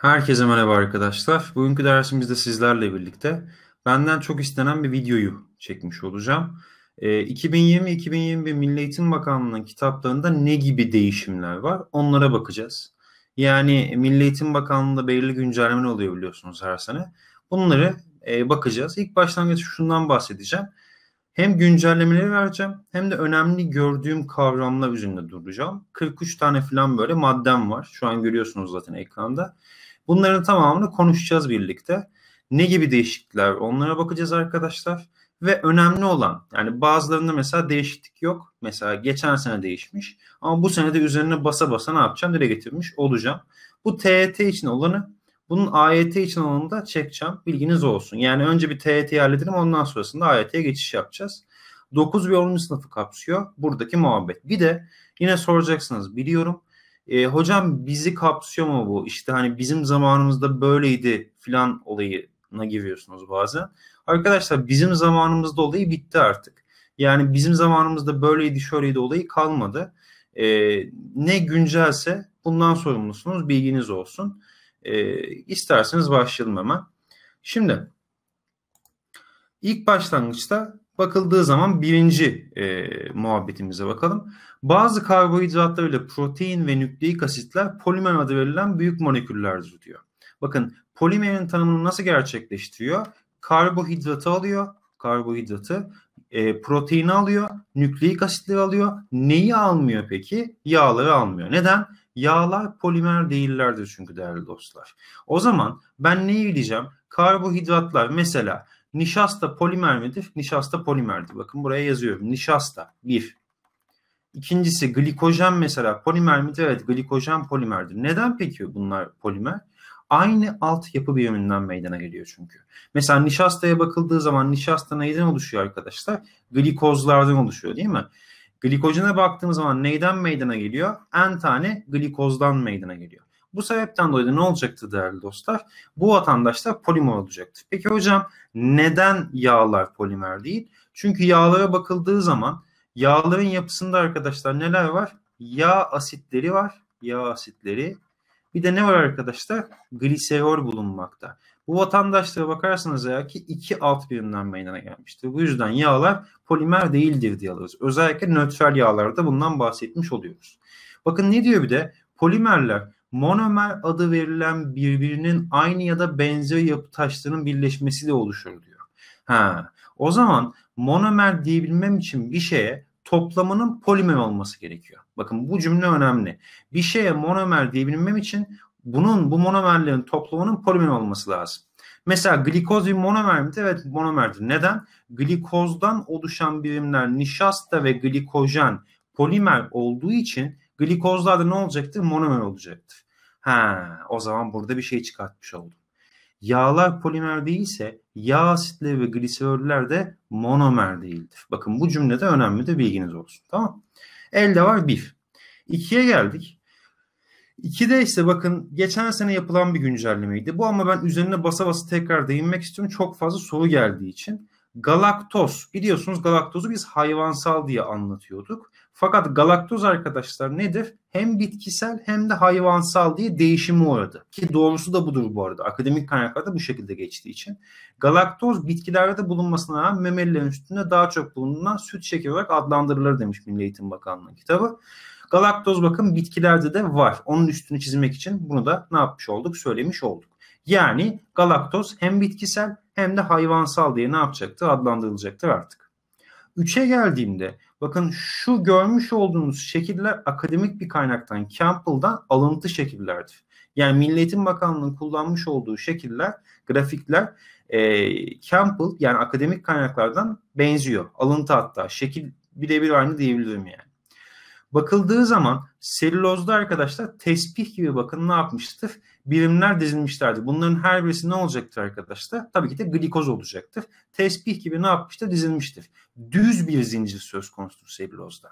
Herkese merhaba arkadaşlar. Bugünkü dersimizde sizlerle birlikte benden çok istenen bir videoyu çekmiş olacağım. 2020-2021 Milli Eğitim Bakanlığı'nın kitaplarında ne gibi değişimler var onlara bakacağız. Yani Milli Eğitim Bakanlığı'nda belirli güncellemeler oluyor biliyorsunuz her sene. Bunları bakacağız. İlk başlangıçta şundan bahsedeceğim. Hem güncellemeleri vereceğim hem de önemli gördüğüm kavramlar üzerinde duracağım. 43 tane falan böyle maddem var. Şu an görüyorsunuz zaten ekranda. Bunların tamamını konuşacağız birlikte. Ne gibi değişiklikler onlara bakacağız arkadaşlar. Ve önemli olan, yani bazılarında mesela değişiklik yok. Mesela geçen sene değişmiş ama bu sene de üzerine basa basa ne yapacağım? Dile getirmiş olacağım. Bu TYT için olanı, bunun AYT için olanı da çekeceğim. Bilginiz olsun. Yani önce bir TYT'yi halledelim, ondan sonrasında AYT'ye geçiş yapacağız. 9 ve 10. sınıfı kapsıyor buradaki muhabbet. Bir de yine soracaksınız biliyorum. Hocam bizi kapsıyor mu bu? İşte hani bizim zamanımızda böyleydi filan olayına giriyorsunuz bazen. Arkadaşlar bizim zamanımızda olayı bitti artık. Yani bizim zamanımızda böyleydi şöyleydi olayı kalmadı. Ne güncelse bundan sorumlusunuz, bilginiz olsun. İsterseniz başlayalım hemen. Şimdi ilk başlangıçta bakıldığı zaman birinci muhabbetimize bakalım. Bazı karbohidratlarıyla protein ve nükleik asitler polimer adı verilen büyük moleküllerdir diyor. Bakın polimerin tanımını nasıl gerçekleştiriyor? Karbohidratı alıyor, proteini alıyor, nükleik asitleri alıyor. Neyi almıyor peki? Yağları almıyor. Neden? Yağlar polimer değillerdir çünkü değerli dostlar. O zaman ben neyi bileceğim? Karbohidratlar mesela nişasta polimer midir? Nişasta polimerdir. Bakın buraya yazıyorum. Nişasta bir. İkincisi glikojen mesela polimer midir? Evet, glikojen polimerdir. Neden peki bunlar polimer? Aynı alt yapı biriminden meydana geliyor çünkü. Mesela nişastaya bakıldığı zaman nişasta neyden oluşuyor arkadaşlar? Glikozlardan oluşuyor değil mi? Glikojene baktığımız zaman neyden meydana geliyor? En tane glikozdan meydana geliyor. Bu sebepten dolayı da ne olacaktı değerli dostlar? Bu vatandaşlar polimer olacaktı. Peki hocam neden yağlar polimer değil? Çünkü yağlara bakıldığı zaman yağların yapısında arkadaşlar neler var? Yağ asitleri var. Yağ asitleri. Bir de ne var arkadaşlar? Gliserol bulunmakta. Bu vatandaşlara bakarsanız eğer ki iki alt birimden meydana gelmiştir. Bu yüzden yağlar polimer değildir diye alırız. Özellikle nötral yağlarda bundan bahsetmiş oluyoruz. Bakın ne diyor bir de? Polimerler monomer adı verilen birbirinin aynı ya da benzer yapı taşlarının birleşmesiyle oluşur diyor. O zaman monomer diyebilmem için bir şeye toplamının polimer olması gerekiyor. Bakın bu cümle önemli. Bir şeye monomer diyebilmem için bunun, bu monomerlerin toplamının polimer olması lazım. Mesela glikoz bir monomer midir? Evet, monomerdir. Neden? Glikozdan oluşan birimler nişasta ve glikojen polimer olduğu için glikozlarda ne olacaktır? Monomer olacaktır. O zaman burada bir şey çıkartmış oldum. Yağlar polimer değilse yağ asitleri ve gliseroller de monomer değildir. Bakın bu cümlede önemli, de bilginiz olsun. Tamam. Elde var 1. 2'ye geldik. 2'de ise bakın geçen sene yapılan bir güncellemeydi. Bu ama ben üzerine basa basa tekrar değinmek istiyorum. Çok fazla soru geldiği için. Galaktoz. Biliyorsunuz galaktozu biz hayvansal diye anlatıyorduk. Fakat galaktoz arkadaşlar nedir? Hem bitkisel hem de hayvansal diye değişimi uğradı. Ki doğrusu da budur bu arada. Akademik kaynaklarda bu şekilde geçtiği için. Galaktoz bitkilerde bulunmasına rağmen memelilerin üstünde daha çok bulunan süt şekeri olarak adlandırılır demiş Milli Eğitim Bakanlığı kitabı. Galaktoz bakın bitkilerde de var. Onun üstünü çizmek için bunu da ne yapmış olduk? Söylemiş olduk. Yani galaktoz hem bitkisel hem de hayvansal diye ne yapacaktı? Adlandırılacaktır artık. 3'e geldiğimde bakın şu görmüş olduğunuz şekiller akademik bir kaynaktan, Campbell'dan alıntı şekillerdir. Yani Milli Eğitim Bakanlığı'nın kullanmış olduğu şekiller, grafikler Campbell yani akademik kaynaklardan benziyor. Alıntı hatta. Şekil birebir aynı diyebilirim yani. Bakıldığı zaman selülozda arkadaşlar tespih gibi bakın ne yapmıştır? Birimler dizilmişlerdi. Bunların her birisi ne olacaktır arkadaşlar? Tabii ki de glikoz olacaktır. Tespih gibi ne yapmıştır? Dizilmiştir. Düz bir zincir söz konusudur selülozda.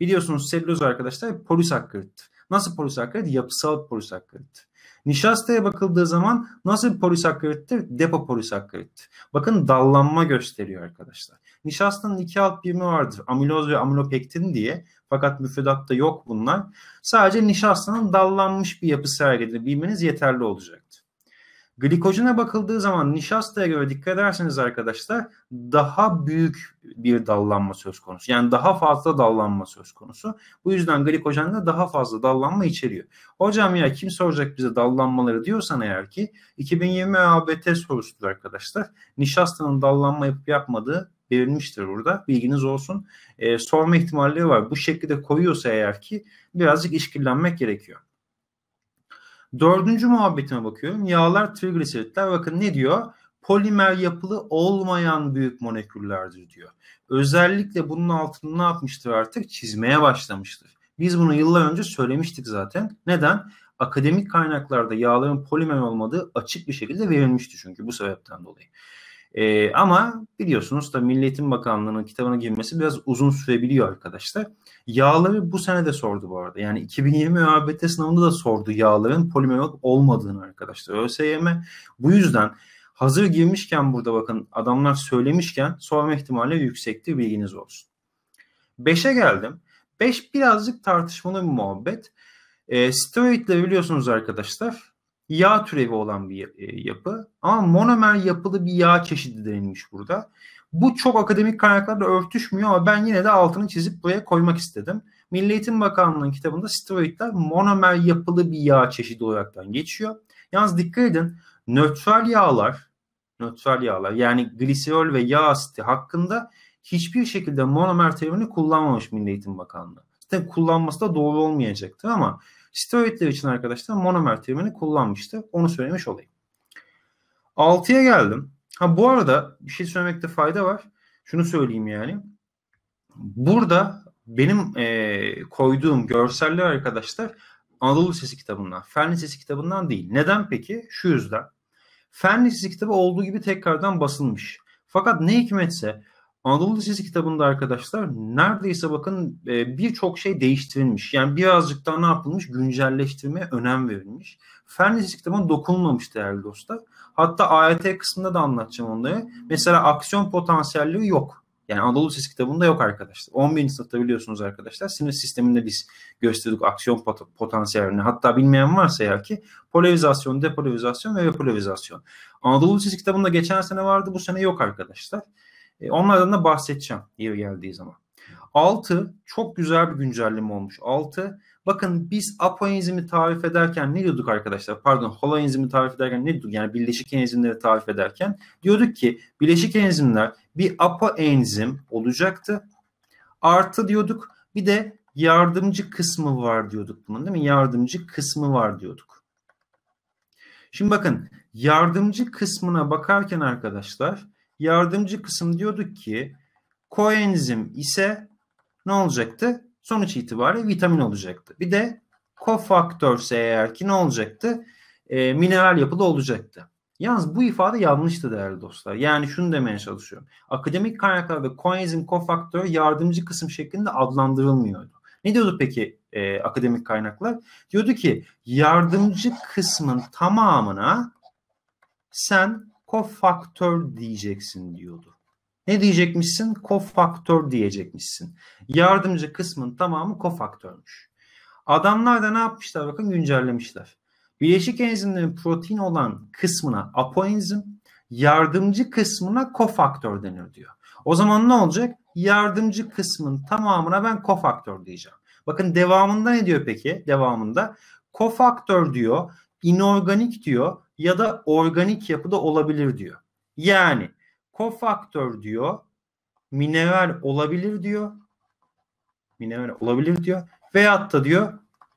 Biliyorsunuz selüloz arkadaşlar polisakkarittir. Nasıl polisakkarit? Yapısal polisakkarittir. Nişastaya bakıldığı zaman nasıl bir polisakkarittir? Depo polisakkarittir. Bakın dallanma gösteriyor arkadaşlar. Nişastanın iki alt birimi vardır. Amiloz ve amilopektin diye. Fakat müfredatta yok bunlar. Sadece nişastanın dallanmış bir yapısı sergilediğini bilmeniz yeterli olacaktır. Glikojene bakıldığı zaman nişastaya göre dikkat ederseniz arkadaşlar daha büyük bir dallanma söz konusu. Yani daha fazla dallanma söz konusu. Bu yüzden glikojen de daha fazla dallanma içeriyor. Hocam ya kim soracak bize dallanmaları diyorsan eğer ki 2020 ÖABT sorusudur arkadaşlar. Nişastanın dallanma yapıp yapmadığı verilmiştir burada. Bilginiz olsun. Sorma ihtimalleri var. Bu şekilde koyuyorsa eğer ki birazcık işkillenmek gerekiyor. Dördüncü muhabbetime bakıyorum. Yağlar, trigliseritler. Bakın ne diyor? Polimer yapılı olmayan büyük moleküllerdir diyor. Özellikle bunun altını ne yapmıştır artık? Çizmeye başlamıştır. Biz bunu yıllar önce söylemiştik zaten. Neden? Akademik kaynaklarda yağların polimer olmadığı açık bir şekilde verilmişti çünkü bu sebepten dolayı. Ama biliyorsunuz da Milli Eğitim Bakanlığı'nın kitabına girmesi biraz uzun sürebiliyor arkadaşlar. Yağları bu sene de sordu bu arada. Yani 2020 ÖABT sınavında da sordu yağların polimer olmadığını arkadaşlar ÖSYM. Bu yüzden hazır girmişken burada bakın adamlar söylemişken sorma ihtimali yüksektir, bilginiz olsun. 5'e geldim. 5 birazcık tartışmalı bir muhabbet. Steroidleri biliyorsunuz arkadaşlar. Yağ türevi olan bir yapı ama monomer yapılı bir yağ çeşidi denilmiş burada. Bu çok akademik kaynaklarla örtüşmüyor ama ben yine de altını çizip buraya koymak istedim. Milli Eğitim Bakanlığı'nın kitabında steroidler monomer yapılı bir yağ çeşidi olaraktan geçiyor. Yalnız dikkat edin, nötral yağlar yani gliserol ve yağ asidi hakkında hiçbir şekilde monomer terimini kullanmamış Milli Eğitim Bakanlığı. Zaten kullanması da doğru olmayacaktır ama steroidler için arkadaşlar monomer terimini kullanmıştı. Onu söylemiş olayım. 6'ya geldim. Ha bu arada bir şey söylemekte fayda var. Şunu söyleyeyim yani. Burada benim koyduğum görseller arkadaşlar Anadolu Lisesi kitabından, Fen Lisesi kitabından değil. Neden peki? Şu yüzden. Fen Lisesi kitabı olduğu gibi tekrardan basılmış. Fakat ne hikmetse Anadolu Lisesi kitabında arkadaşlar neredeyse bakın birçok şey değiştirilmiş. Yani birazcık daha ne yapılmış? Güncelleştirmeye önem verilmiş. Fen Lisesi kitabına dokunulmamış değerli dostlar. Hatta AYT kısmında da anlatacağım onları. Mesela aksiyon potansiyelleri yok. Yani Anadolu Lisesi kitabında yok arkadaşlar. 11. sınıfta biliyorsunuz arkadaşlar sinir sisteminde biz gösterdik aksiyon potansiyelini. Hatta bilmeyen varsa eğer ki polarizasyon, depolarizasyon ve repolarizasyon. Anadolu Lisesi kitabında geçen sene vardı, bu sene yok arkadaşlar. Onlardan da bahsedeceğim yeri geldiği zaman. 6 çok güzel bir güncelleme olmuş. 6 bakın biz apoenzimi tarif ederken ne diyorduk arkadaşlar? Pardon, holoenzimi tarif ederken ne diyorduk? Yani birleşik enzimleri tarif ederken diyorduk ki birleşik enzimler bir apoenzim olacaktı. Artı diyorduk, bir de yardımcı kısmı var diyorduk bunun, değil mi? Yardımcı kısmı var diyorduk. Şimdi bakın yardımcı kısmına bakarken arkadaşlar yardımcı kısım diyorduk ki koenzim ise ne olacaktı? Sonuç itibariyle vitamin olacaktı. Bir de kofaktörse eğer ki ne olacaktı? Mineral yapıda olacaktı. Yalnız bu ifade yanlıştı değerli dostlar. Yani şunu demeye çalışıyorum. Akademik kaynaklarda koenzim, kofaktör yardımcı kısım şeklinde adlandırılmıyordu. Ne diyordu peki akademik kaynaklar? Diyordu ki yardımcı kısmın tamamına sen kofaktör diyeceksin diyordu. Ne diyecekmişsin? Kofaktör diyecekmişsin. Yardımcı kısmın tamamı kofaktörmüş. Adamlar da ne yapmışlar? Bakın güncellemişler. Bileşik enzimlerin protein olan kısmına apoenzim, yardımcı kısmına kofaktör denir diyor. O zaman ne olacak? Yardımcı kısmın tamamına ben kofaktör diyeceğim. Bakın devamında ne diyor peki? Devamında kofaktör diyor, inorganik diyor ya da organik yapıda olabilir diyor. Yani kofaktör diyor, mineral olabilir diyor. Mineral olabilir diyor. Veyahut da diyor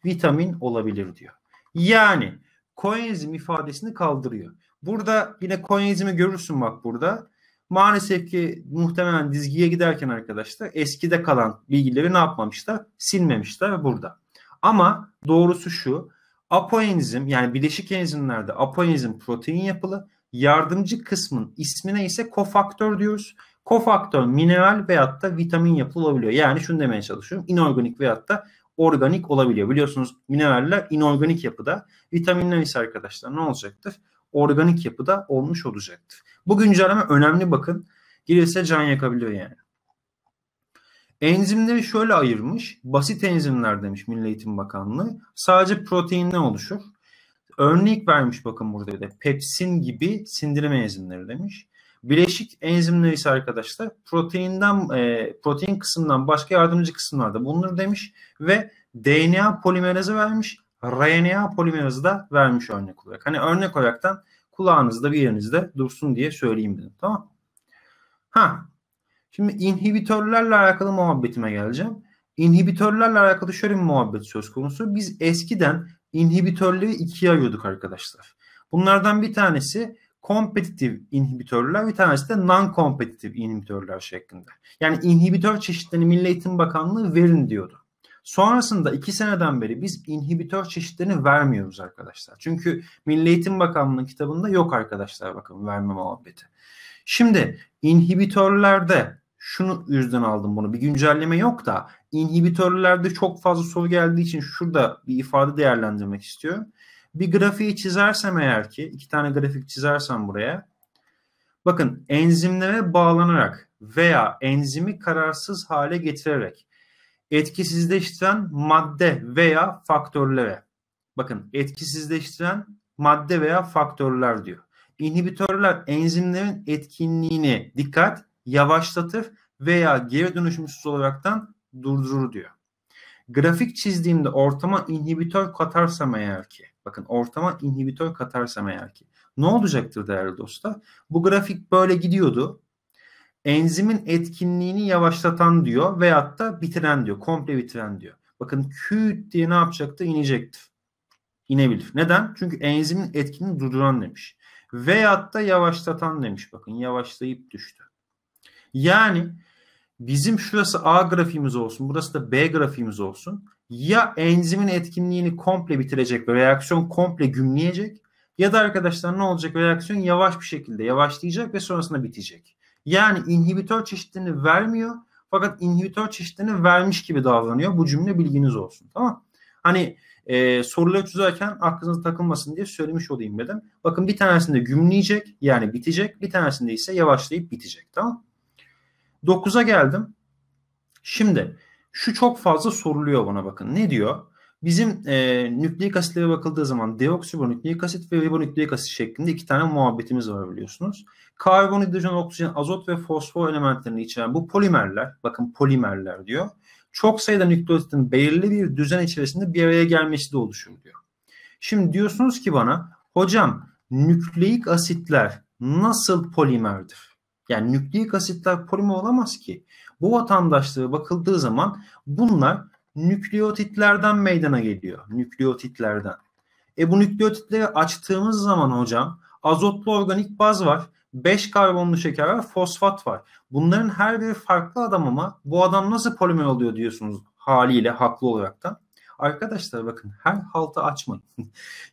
vitamin olabilir diyor. Yani koenzim ifadesini kaldırıyor. Burada yine koenzimi görürsün bak burada. Maalesef ki muhtemelen dizgiye giderken arkadaşlar eskide kalan bilgileri ne yapmamışlar? Silmemişler burada. Ama doğrusu şu. Apoenzim yani bileşik enzimlerde apoenzim protein yapılı, yardımcı kısmın ismine ise kofaktör diyoruz. Kofaktör mineral veyahut da vitamin yapılı olabiliyor. Yani şunu demeye çalışıyorum. İnorganik veyahut da organik olabiliyor. Biliyorsunuz mineraller inorganik yapıda, vitaminler ise arkadaşlar ne olacaktır? Organik yapıda olmuş olacaktır. Bu güncelleme önemli bakın. Girilse can yakabiliyor yani. Enzimleri şöyle ayırmış. Basit enzimler demiş Milli Eğitim Bakanlığı. Sadece proteinden oluşur. Örnek vermiş bakın burada da. Pepsin gibi sindirim enzimleri demiş. Bileşik enzimleri ise arkadaşlar protein kısmından başka yardımcı kısımlarda bulunur demiş. Ve DNA polimerazı vermiş. RNA polimerazı da vermiş örnek olarak. Hani örnek olaraktan kulağınızda bir yerinizde dursun diye söyleyeyim dedim. Tamam. Şimdi inhibitörlerle alakalı muhabbetime geleceğim. İnhibitörlerle alakalı şöyle bir muhabbet söz konusu. Biz eskiden inhibitörleri ikiye ayırıyorduk arkadaşlar. Bunlardan bir tanesi kompetitif inhibitörler, bir tanesi de non-kompetitif inhibitörler şeklinde. Yani inhibitör çeşitlerini Milli Eğitim Bakanlığı verin diyordu. Sonrasında 2 seneden beri biz inhibitör çeşitlerini vermiyoruz arkadaşlar. Çünkü Milli Eğitim Bakanlığı kitabında yok arkadaşlar bakın verme muhabbeti. Şimdi inhibitörlerde şunu yüzden aldım bunu bir güncelleme yok da inhibitörlerde çok fazla soru geldiği için şurada bir ifade değerlendirmek istiyorum. Bir grafiği çizersem eğer ki 2 tane grafik çizersem buraya bakın enzimlere bağlanarak veya enzimi kararsız hale getirerek etkisizleştiren madde veya faktörlere bakın etkisizleştiren madde veya faktörler diyor. İnhibitörler enzimlerin etkinliğini dikkat yavaşlatır veya geri dönüşümsüz olaraktan durdurur diyor. Grafik çizdiğimde ortama inhibitör katarsam eğer ki bakın ortama inhibitör katarsam eğer ki ne olacaktır değerli dostlar? Bu grafik böyle gidiyordu. Enzimin etkinliğini yavaşlatan diyor veyahut da bitiren diyor. Komple bitiren diyor. Bakın küt diye ne yapacaktı? İnecektir. İnebilir. Neden? Çünkü enzimin etkinliğini durduran demiş. Veyahut da yavaşlatan demiş. Bakın yavaşlayıp düştü. Yani bizim şurası A grafiğimiz olsun. Burası da B grafiğimiz olsun. Ya enzimin etkinliğini komple bitirecek ve reaksiyon komple gümleyecek. Ya da arkadaşlar ne olacak? Reaksiyon yavaş bir şekilde yavaşlayacak ve sonrasında bitecek. Yani inhibitör çeşitlerini vermiyor fakat inhibitör çeşitlerini vermiş gibi davranıyor. Bu cümle bilginiz olsun. Tamam. Hani soruları çözerken aklınıza takılmasın diye söylemiş olayım dedim. Bakın bir tanesinde gümleyecek yani bitecek. Bir tanesinde ise yavaşlayıp bitecek. Tamam. 9'a geldim. Şimdi şu çok fazla soruluyor bana bakın. Ne diyor? Bizim nükleik asitlere bakıldığı zaman deoksiribonükleik asit ve ribonükleik asit şeklinde 2 tane muhabbetimiz var biliyorsunuz. Karbon, hidrojen, oksijen, azot ve fosfor elementlerini içeren bu polimerler, bakın polimerler diyor. Çok sayıda nükleotitin belirli bir düzen içerisinde bir araya gelmesi de oluşur diyor. Şimdi diyorsunuz ki bana hocam nükleik asitler nasıl polimerdir? Yani nükleik asitler polimer olamaz ki. Bu vatandaşlara bakıldığı zaman bunlar nükleotitlerden meydana geliyor. Nükleotitlerden. Bu nükleotitleri açtığımız zaman hocam azotlu organik baz var. 5 karbonlu şeker var. Fosfat var. Bunların her biri farklı adam ama bu adam nasıl polimer oluyor diyorsunuz haliyle haklı olarak da. Arkadaşlar bakın her haltı açmayın.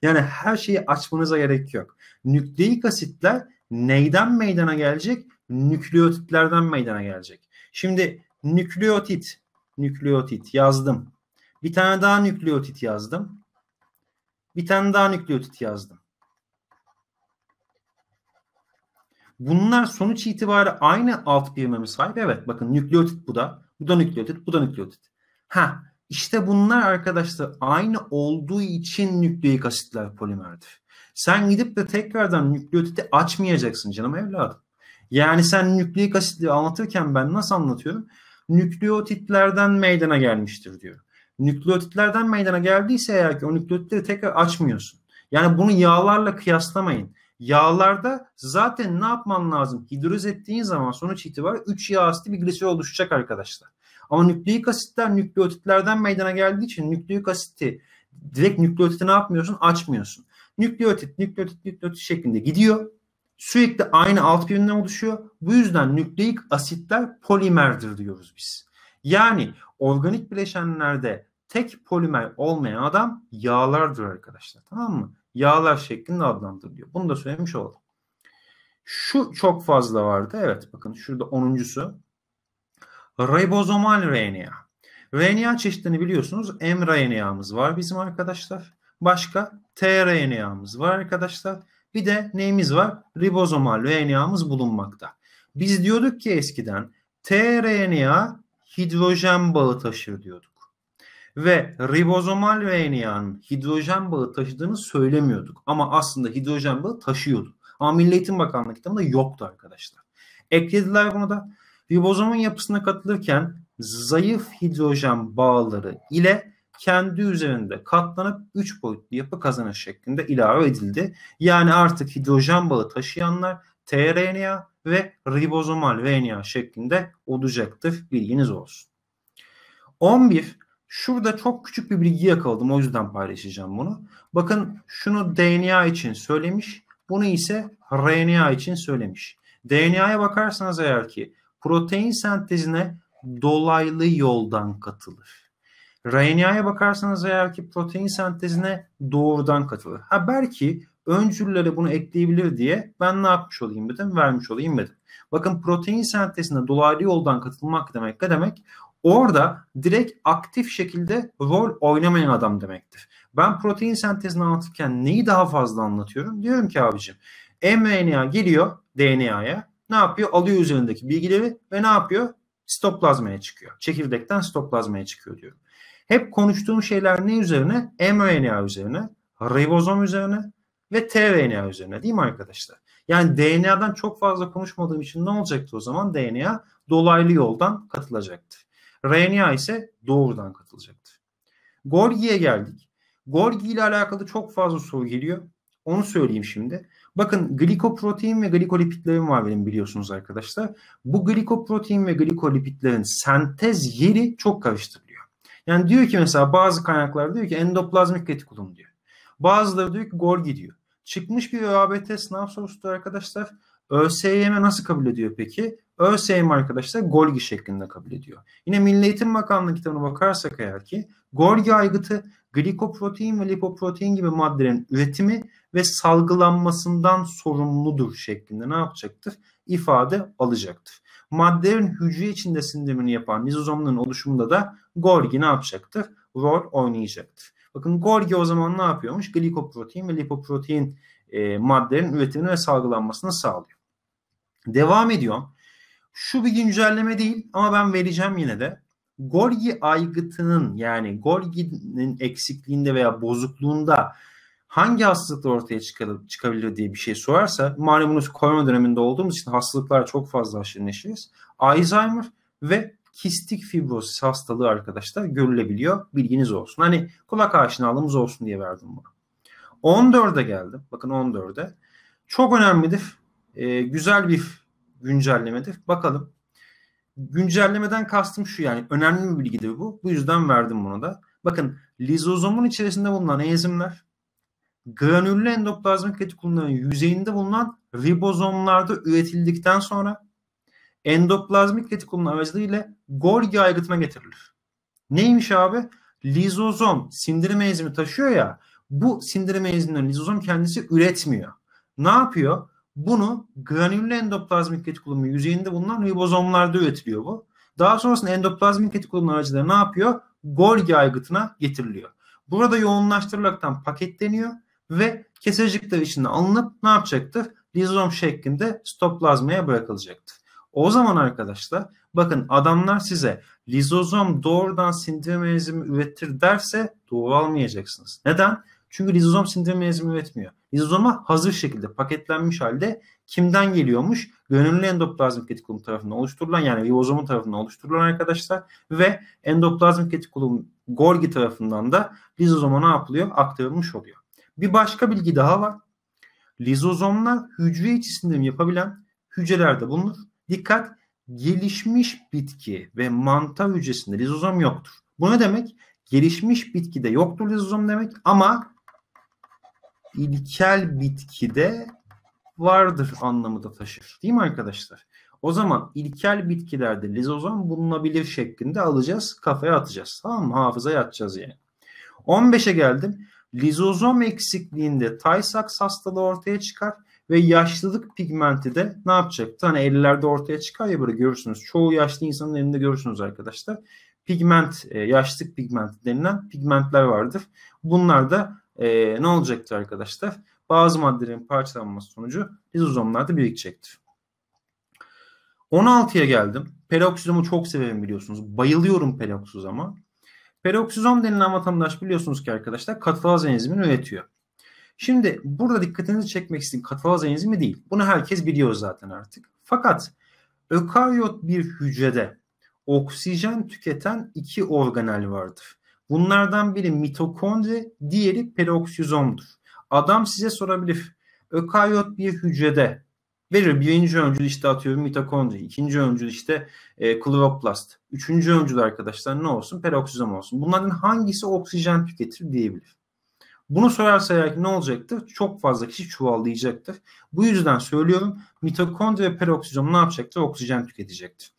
Yani her şeyi açmanıza gerek yok. Nükleik asitler neyden meydana gelecek? Nükleotitlerden meydana gelecek. Şimdi nükleotit yazdım. Bir tane daha nükleotit yazdım. Bir tane daha nükleotit yazdım. Bunlar sonuç itibariyle aynı alt birimime sahip. Evet bakın nükleotit bu da. Bu da nükleotit. Bu da nükleotit. İşte bunlar arkadaşlar aynı olduğu için nükleik asitler polimerdir. Sen gidip de tekrardan nükleotiti açmayacaksın canım evladım. Yani sen nükleik asitleri anlatırken ben nasıl anlatıyorum? Nükleotitlerden meydana gelmiştir diyor. Nükleotitlerden meydana geldiyse eğer ki o nükleotitleri tekrar açmıyorsun. Yani bunu yağlarla kıyaslamayın. Yağlarda zaten ne yapman lazım? Hidroliz ettiğin zaman sonuç itibariyle 3 yağ asitli bir gliserol oluşacak arkadaşlar. Ama nükleik asitler nükleotitlerden meydana geldiği için nükleik asiti direkt nükleotiti ne yapmıyorsun? Açmıyorsun. Nükleotit şeklinde gidiyor. Sürekli aynı alt birimden oluşuyor. Bu yüzden nükleik asitler polimerdir diyoruz biz. Yani organik bileşenlerde tek polimer olmayan adam yağlardır arkadaşlar. Tamam mı? Yağlar şeklinde adlandırılıyor. Bunu da söylemiş oldum. Şu çok fazla vardı. Evet bakın şurada 10.'sü. Ribozomal RNA. RNA çeşitlerini biliyorsunuz. mRNA'mız var bizim arkadaşlar. Başka tRNA'mız var arkadaşlar. Bir de neyimiz var? Ribozomal RNA'mız bulunmakta. Biz diyorduk ki eskiden tRNA hidrojen bağı taşır diyorduk. Ve ribozomal RNA'nın hidrojen bağı taşıdığını söylemiyorduk. Ama aslında hidrojen bağı taşıyordu. Ama Milli Eğitim Bakanlığı kitabında yoktu arkadaşlar. Eklediler bunu da. Ribozomun yapısına katılırken zayıf hidrojen bağları ile kendi üzerinde katlanıp 3 boyutlu yapı kazanır şeklinde ilave edildi. Yani artık hidrojen bağı taşıyanlar tRNA ve ribozomal RNA şeklinde olacaktır. Bilginiz olsun. 11. Şurada çok küçük bir bilgi yakaladım. O yüzden paylaşacağım bunu. Bakın şunu DNA için söylemiş. Bunu ise RNA için söylemiş. DNA'ya bakarsanız eğer ki protein sentezine dolaylı yoldan katılır. RNA'ya bakarsanız eğer ki protein sentezine doğrudan katılır. Ha belki öncüllere bunu ekleyebilir diye ben ne yapmış olayım dedim, vermiş olayım dedim. Bakın protein sentezine dolaylı yoldan katılmak demek ne demek? Orada direkt aktif şekilde rol oynamayan adam demektir. Ben protein sentezini anlatırken neyi daha fazla anlatıyorum? Diyorum ki abicim mRNA geliyor DNA'ya, ne yapıyor? Alıyor üzerindeki bilgileri ve ne yapıyor? Sitoplazmaya çıkıyor. Çekirdekten sitoplazmaya çıkıyor diyorum. Hep konuştuğum şeyler ne üzerine? mRNA üzerine, ribozom üzerine ve tRNA üzerine değil mi arkadaşlar? Yani DNA'dan çok fazla konuşmadığım için ne olacaktı o zaman? DNA dolaylı yoldan katılacaktı. RNA ise doğrudan katılacaktı. Golgi'ye geldik. Golgi ile alakalı çok fazla soru geliyor. Onu söyleyeyim şimdi. Bakın glikoprotein ve glikolipitlerim var benim biliyorsunuz arkadaşlar. Bu glikoprotein ve glikolipitlerin sentez yeri çok karıştırılıyor. Yani diyor ki mesela bazı kaynaklar diyor ki endoplazmik retikulum diyor. Bazıları diyor ki Golgi diyor. Çıkmış bir ÖABT sınav sorusu arkadaşlar. ÖSYM nasıl kabul ediyor peki? ÖSYM arkadaşlar Golgi şeklinde kabul ediyor. Yine Milli Eğitim Bakanlığı kitabına bakarsak eğer ki Golgi aygıtı glikoprotein ve lipoprotein gibi maddelerin üretimi ve salgılanmasından sorumludur şeklinde ne yapacaktır? İfade alacaktır. Maddelerin hücre içinde sindirimini yapan lizozomların oluşumunda da Golgi ne yapacaktır? Rol oynayacaktır. Bakın Golgi o zaman ne yapıyormuş? Glikoprotein ve lipoprotein maddelerin üretimini ve salgılanmasını sağlıyor. Devam ediyorum. Şu bir güncelleme değil ama ben vereceğim yine de. Golgi aygıtının yani Golgi'nin eksikliğinde veya bozukluğunda hangi hastalıklar ortaya çıkabilir diye bir şey sorarsa, malumunuz korona döneminde olduğumuz için hastalıklar çok fazla aşırı neşiriz. Alzheimer ve kistik fibrosis hastalığı arkadaşlar görülebiliyor. Bilginiz olsun. Hani kulak aşinalığımız olsun diye verdim bunu. 14'e geldim. Bakın 14'e. Çok önemlidir. Güzel bir güncellemedir. Bakalım. Güncellemeden kastım şu yani. Önemli bir bilgidir bu. Bu yüzden verdim bunu da. Bakın lizozomun içerisinde bulunan enzimler granüllü endoplazmik retikulumların yüzeyinde bulunan ribozomlarda üretildikten sonra endoplazmik retikulum aracılığıyla Golgi aygıtına getirilir. Neymiş abi? Lizozom sindirim enzimi taşıyor ya, bu sindirim enzimini lizozom kendisi üretmiyor. Ne yapıyor? Bunu granüllü endoplazmik retikulumun yüzeyinde bulunan ribozomlarda üretiliyor bu. Daha sonrasında endoplazmik retikulumun aracılığıyla ne yapıyor? Golgi aygıtına getiriliyor. Burada yoğunlaştırılaraktan paketleniyor ve kesecikler içinde alınıp ne yapacaktır? Lizozom şeklinde sitoplazmaya bırakılacaktır. O zaman arkadaşlar bakın adamlar size lizozom doğrudan sindirim enzimi üretir derse doğru almayacaksınız. Neden? Çünkü lizozom sindirim enzimi üretmiyor. Lizozoma hazır şekilde paketlenmiş halde kimden geliyormuş? Gönüllü endoplazmik retikulum tarafından oluşturulan yani ribozomun tarafından oluşturulan arkadaşlar ve endoplazmik retikulum Golgi tarafından da lizozoma ne yapılıyor? Aktarılmış oluyor. Bir başka bilgi daha var. Lizozomlar hücre içi sindirim yapabilen hücrelerde bulunur. Dikkat, gelişmiş bitki ve mantar hücresinde lizozom yoktur. Bu ne demek? Gelişmiş bitkide yoktur lizozom demek ama ilkel bitkide vardır anlamı da taşır. Değil mi arkadaşlar? O zaman ilkel bitkilerde lizozom bulunabilir şeklinde alacağız, kafaya atacağız. Tamam mı? Hafızaya atacağız yani. 15'e geldim. Lizozom eksikliğinde Tay-Sachs hastalığı ortaya çıkar. Ve yaşlılık pigmenti de ne yapacaktı? Hani ellerde ortaya çıkar ya böyle görürsünüz. Çoğu yaşlı insanın elinde görürsünüz arkadaşlar. pigment, yaşlık pigmenti denilen pigmentler vardır. Bunlar da ne olacaktır arkadaşlar? Bazı maddelerin parçalanması sonucu rizozomlarda birikecektir. 16'ya geldim. Peroksizomu çok severim biliyorsunuz. Bayılıyorum peroksizoma. Peroksizom denilen vatandaş biliyorsunuz ki arkadaşlar katalaz enzimini üretiyor. Şimdi burada dikkatinizi çekmek istediğim katalaz enzimi değil. Bunu herkes biliyor zaten artık. Fakat ökaryot bir hücrede oksijen tüketen iki organel vardır. Bunlardan biri mitokondri, diğeri peroksizomdur. Adam size sorabilir. Ökaryot bir hücrede verir. Birinci öncül işte atıyorum mitokondri. İkinci öncül işte kloroplast. Üçüncü öncül arkadaşlar ne olsun? Peroksizom olsun. Bunların hangisi oksijen tüketir diyebilir. Bunu sorarsa eğer ne olacaktır? Çok fazla kişi çuvallayacaktır. Bu yüzden söylüyorum. Mitokondri ve peroksizom ne yapacaktır? Oksijen tüketecektir.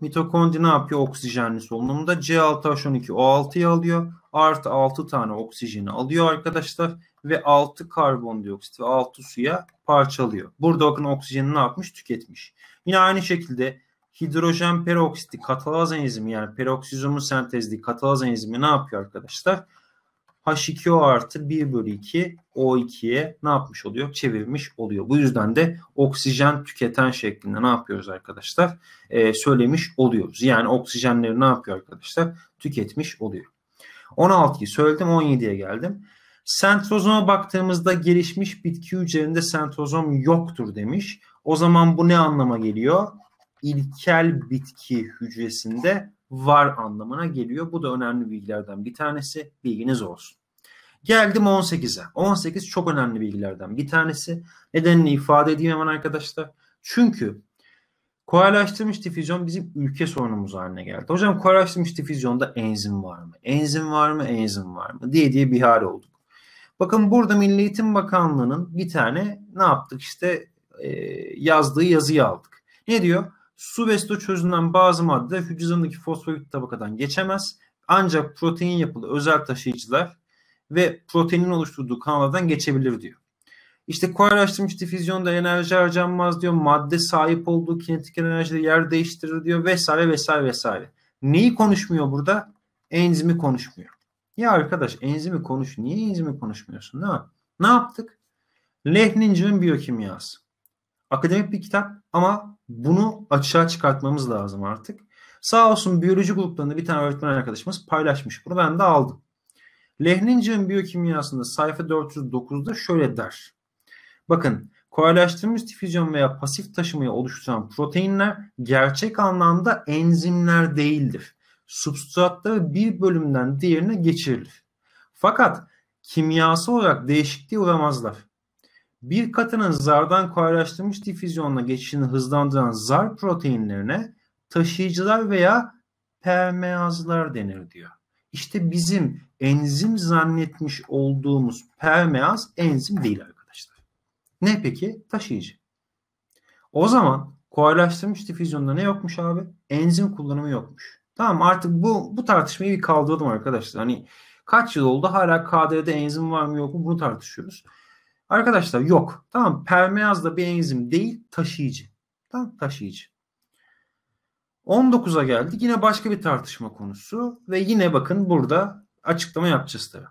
Mitokondri ne yapıyor? Oksijenli solunumda C6H12 O6'yı alıyor. Artı 6 tane oksijeni alıyor arkadaşlar. Ve 6 karbondioksit ve 6 suya parçalıyor. Burada bakın oksijeni ne yapmış? Tüketmiş. Yine aynı şekilde hidrojen peroksidi katalaz enzimi yani peroksizomun sentezli katalaz enzimi ne yapıyor arkadaşlar? H2O artı 1/2 O2'ye ne yapmış oluyor? Çevirmiş oluyor. Bu yüzden de oksijen tüketen şeklinde ne yapıyoruz arkadaşlar? Söylemiş oluyoruz. Yani oksijenleri ne yapıyor arkadaşlar? Tüketmiş oluyor. 16'yı söyledim. 17'ye geldim. Sentrozoma baktığımızda gelişmiş bitki hücrelerinde sentrozom yoktur demiş. O zaman bu ne anlama geliyor? İlkel bitki hücresinde var anlamına geliyor. Bu da önemli bilgilerden bir tanesi. Bilginiz olsun. Geldim 18'e. 18 çok önemli bilgilerden bir tanesi. Nedenini ifade edeyim hemen arkadaşlar. Çünkü kolaylaştırmış difüzyon bizim ülke sorunumuz haline geldi. Hocam kolaylaştırmış difüzyonda enzim var mı? Enzim var mı? Enzim var mı? Diye bir hal olduk. Bakın burada Milli Eğitim Bakanlığı'nın bir tane ne yaptık işte yazdığı yazıyı aldık. Ne diyor? Su ve suda çözünen bazı maddeler hücresindeki fosfolit tabakadan geçemez. Ancak protein yapılı özel taşıyıcılar ve proteinin oluşturduğu kanallardan geçebilir diyor. İşte kolaylaştırmış difüzyonda enerji harcanmaz diyor. Madde sahip olduğu kinetik enerjide yer değiştirir diyor vesaire vesaire vesaire. Neyi konuşmuyor burada? Enzimi konuşmuyor. Ya arkadaş enzimi konuş. Niye enzimi konuşmuyorsun değil mi? Ne yaptık? Lehninger'in biyokimyası. Akademik bir kitap ama bunu açığa çıkartmamız lazım artık. Sağ olsun biyoloji gruplarında bir tane öğretmen arkadaşımız paylaşmış. Bunu ben de aldım. Lehninger'in biyokimyasında sayfa 409'da şöyle der. Bakın kolaylaştırılmış difüzyon veya pasif taşımayı oluşturan proteinler gerçek anlamda enzimler değildir. Substratları bir bölümden diğerine geçirilir. Fakat kimyasal olarak değişikliğe uğramazlar. Bir katının zardan kolaylaştırmış difüzyonla geçişini hızlandıran zar proteinlerine taşıyıcılar veya permeazlar denir diyor. İşte bizim enzim zannetmiş olduğumuz permeaz enzim değil arkadaşlar. Ne peki? Taşıyıcı. O zaman kolaylaştırmış difüzyonda ne yokmuş abi? Enzim kullanımı yokmuş. Tamam artık bu tartışmayı bir kaldırdım arkadaşlar. Hani kaç yıl oldu hala KDR'de enzim var mı yok mu bunu tartışıyoruz. Arkadaşlar yok. Tamam permeaz da bir enzim değil taşıyıcı. Tamam taşıyıcı. 19'a geldik. Yine başka bir tartışma konusu ve yine bakın burada açıklama yapacağız tabii.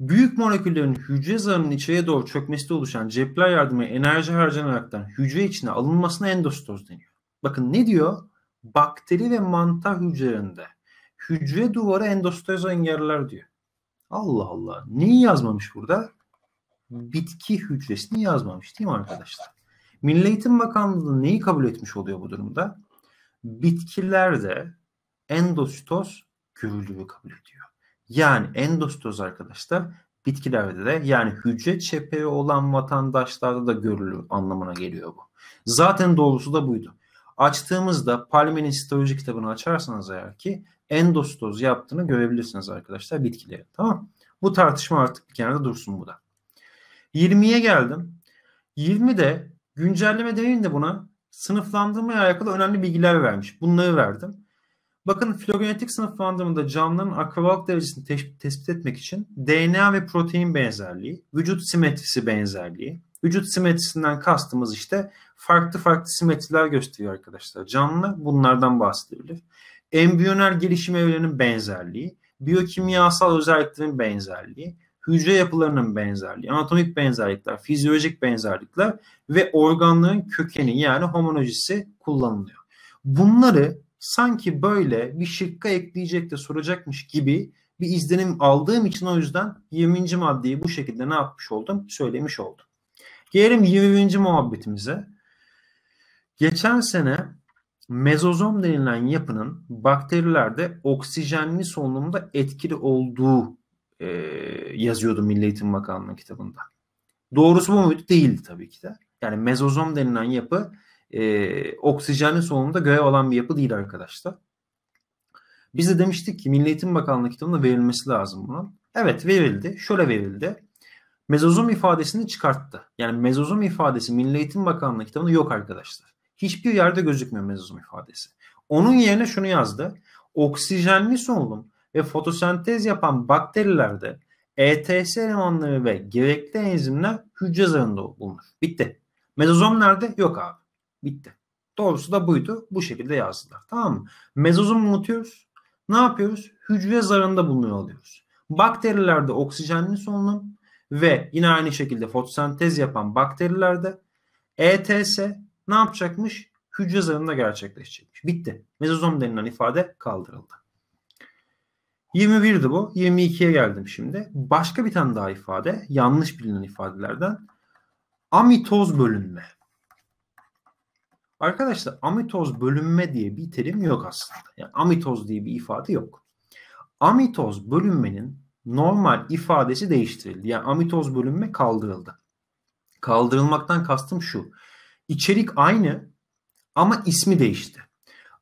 Büyük moleküllerin hücre zarının içeriye doğru çökmesinde oluşan cepler yardımıyla enerji harcanaraktan hücre içine alınmasına endostoz deniyor. Bakın ne diyor? Bakteri ve mantar hücrelerinde hücre duvarı endostozu engeller diyor. Allah Allah. Neyi yazmamış burada? Bitki hücresini yazmamış değil mi arkadaşlar? Milli Eğitim Bakanlığı neyi kabul etmiş oluyor bu durumda? Bitkilerde endostoz görülüğü kabul ediyor. Yani endostoz arkadaşlar bitkilerde de yani hücre çeperi olan vatandaşlarda da görülür anlamına geliyor bu. Zaten doğrusu da buydu. Açtığımızda Palme'nin histoloji kitabını açarsanız eğer ki endostoz yaptığını görebilirsiniz arkadaşlar bitkileri. Tamam. Bu tartışma artık bir kenarda dursun bu da. 20'ye geldim. 20'de güncelleme demeyin de buna sınıflandırmaya alakalı önemli bilgiler vermiş. Bunları verdim. Bakın filogenetik sınıflandırmada canlıların akrabalık derecesini tespit etmek için DNA ve protein benzerliği, vücut simetrisi benzerliği, vücut simetrisinden kastımız işte farklı farklı simetriler gösteriyor arkadaşlar. Canlı bunlardan bahsedilir. embriyoner gelişim evlerinin benzerliği, biyokimyasal özelliklerin benzerliği, hücre yapılarının benzerliği, anatomik benzerlikler, fizyolojik benzerlikler ve organların kökeni yani homolojisi kullanılıyor. Bunları sanki böyle bir şıkka ekleyecek de soracakmış gibi bir izlenim aldığım için o yüzden 20. maddeyi bu şekilde ne yapmış oldum? Söylemiş oldum. Gelelim 20. muhabbetimize. Geçen sene mezozom denilen yapının bakterilerde oksijenli solunumda etkili olduğu yazıyordu Milli Eğitim Bakanlığı kitabında. Doğrusu bu muydu? Değildi tabii ki de. Yani mezozom denilen yapı oksijenli solunumda görev alan bir yapı değil arkadaşlar. Biz de demiştik ki Milli Eğitim Bakanlığı kitabında verilmesi lazım buna. Evet verildi. Şöyle verildi. Mezozom ifadesini çıkarttı. Yani mezozom ifadesi Milli Eğitim Bakanlığı kitabında yok arkadaşlar. Hiçbir yerde gözükmüyor mezozom ifadesi. Onun yerine şunu yazdı. Oksijenli solunum ve fotosentez yapan bakterilerde ETS elemanları ve gerekli enzimler hücre zarında bulunur. Bitti. Mezozom nerede? Yok abi. Bitti. Doğrusu da buydu. Bu şekilde yazdılar. Tamam mı? Mezozomu unutuyoruz. Ne yapıyoruz? Hücre zarında bulunuyor oluyoruz. Bakterilerde oksijenli solunum ve yine aynı şekilde fotosentez yapan bakterilerde ETS ne yapacakmış? Hücre zarında gerçekleşecekmiş. Bitti. Mezozom denilen ifade kaldırıldı. 21'di bu. 22'ye geldim şimdi. Başka bir tane daha ifade. Yanlış bilinen ifadelerden. Amitoz bölünme. Arkadaşlar amitoz bölünme diye bir terim yok aslında. Yani amitoz diye bir ifade yok. Amitoz bölünmenin normal ifadesi değiştirildi. Yani amitoz bölünme kaldırıldı. Kaldırılmaktan kastım şu. İçerik aynı ama ismi değişti.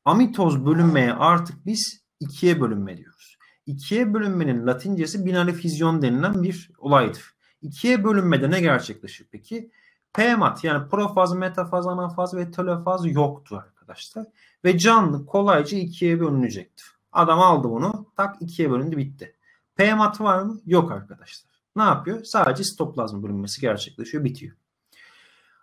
Amitoz bölünmeye artık biz ikiye bölünme diyoruz. İkiye bölünmenin Latincesi binari füzyon denilen bir olaydır. İkiye bölünmede ne gerçekleşir peki? PMAT yani profaz, metafaz, anafaz ve telofaz yoktu arkadaşlar. Ve canlı kolayca ikiye bölünecektir. Adam aldı bunu tak ikiye bölündü bitti. PMAT var mı? Yok arkadaşlar. Ne yapıyor? Sadece sitoplazma bölünmesi gerçekleşiyor bitiyor.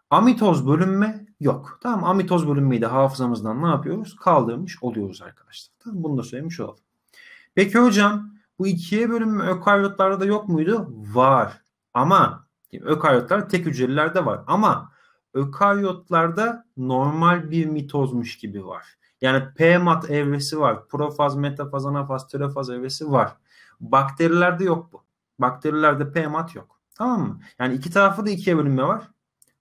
Amitoz bölünme yok. Tamam amitoz bölünmeyi de hafızamızdan ne yapıyoruz? Kaldırmış oluyoruz arkadaşlar. Tamam, bunu da söylemiş olalım. Peki hocam bu ikiye bölünme ökaryotlarda da yok muydu? Var ama... Ökaryotlar tek hücrelilerde var ama ökaryotlarda normal bir mitozmuş gibi var. Yani PMAT evresi var. Profaz, metafaz, anafaz, telofaz evresi var. Bakterilerde yok bu. Bakterilerde PMAT yok. Tamam mı? Yani iki tarafı da ikiye bölünme var.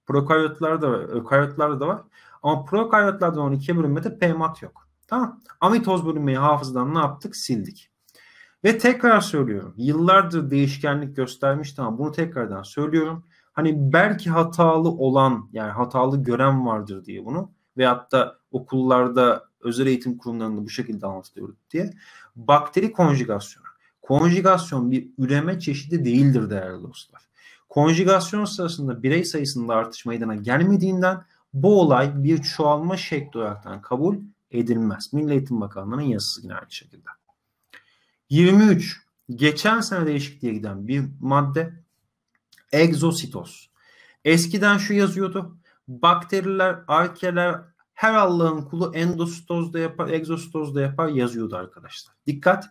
Prokaryotlarda var, ökaryotlarda da var. Ama prokaryotlarda olan ikiye bölünmede PMAT yok. Tamam? Amitoz bölünmeyi hafızadan ne yaptık? Sildik. Ve tekrar söylüyorum. Yıllardır değişkenlik göstermişti ama bunu tekrardan söylüyorum. Hani belki hatalı olan yani hatalı gören vardır diye bunu veyahut da okullarda özel eğitim kurumlarında bu şekilde anlatılıyor diye. Bakteri konjugasyonu. Konjugasyon bir üreme çeşidi değildir değerli dostlar. Konjugasyon sırasında birey sayısında artış meydana gelmediğinden bu olay bir çoğalma şekli olarak kabul edilmez. Milli Eğitim Bakanlığı'nın yazısı yine aynı şekilde. 23. Geçen sene değişikliğe giden bir madde. Egzositoz. Eskiden şu yazıyordu. Bakteriler, arkeler her Allah'ın kulu endositoz da yapar, egzositoz da yapar yazıyordu arkadaşlar. Dikkat!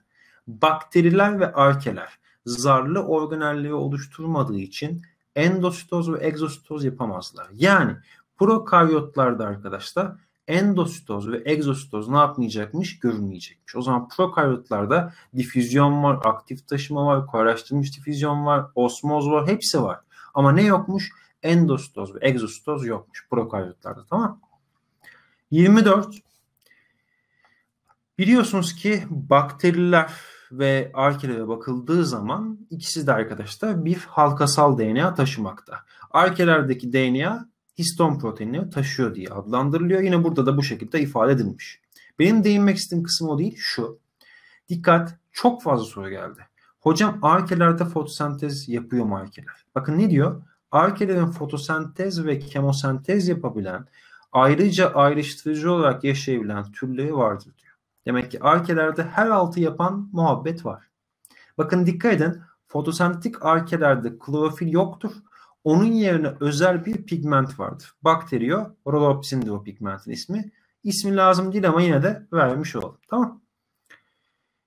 Bakteriler ve arkeler zarlı organelleri oluşturmadığı için endositoz ve egzositoz yapamazlar. Yani prokaryotlarda arkadaşlar endositoz ve egzositoz ne yapmayacakmış? Görünmeyecekmiş. O zaman prokaryotlarda difüzyon var, aktif taşıma var, kolaylaştırılmış difüzyon var, osmoz var, hepsi var. Ama ne yokmuş? Endositoz ve egzositoz yokmuş prokaryotlarda, tamam. 24. Biliyorsunuz ki bakteriler ve arkelere bakıldığı zaman ikisi de arkadaşlar bir halkasal DNA taşımakta. Arkelerdeki DNA histon proteinini taşıyor diye adlandırılıyor. Yine burada da bu şekilde ifade edilmiş. Benim değinmek istediğim kısım o değil şu. Dikkat, çok fazla soru geldi. Hocam arkelerde fotosentez yapıyor mu arkeler? Bakın ne diyor? Arkelerin fotosentez ve kemosentez yapabilen ayrıca ayrıştırıcı olarak yaşayabilen türleri vardır diyor. Demek ki arkelerde her altı yapan muhabbet var. Bakın dikkat edin. Fotosentetik arkelerde klorofil yoktur. Onun yerine özel bir pigment vardır. Bakteriyo, rolopsin de o pigmentin ismi. İsmi lazım değil ama yine de vermiş olalım. Tamam.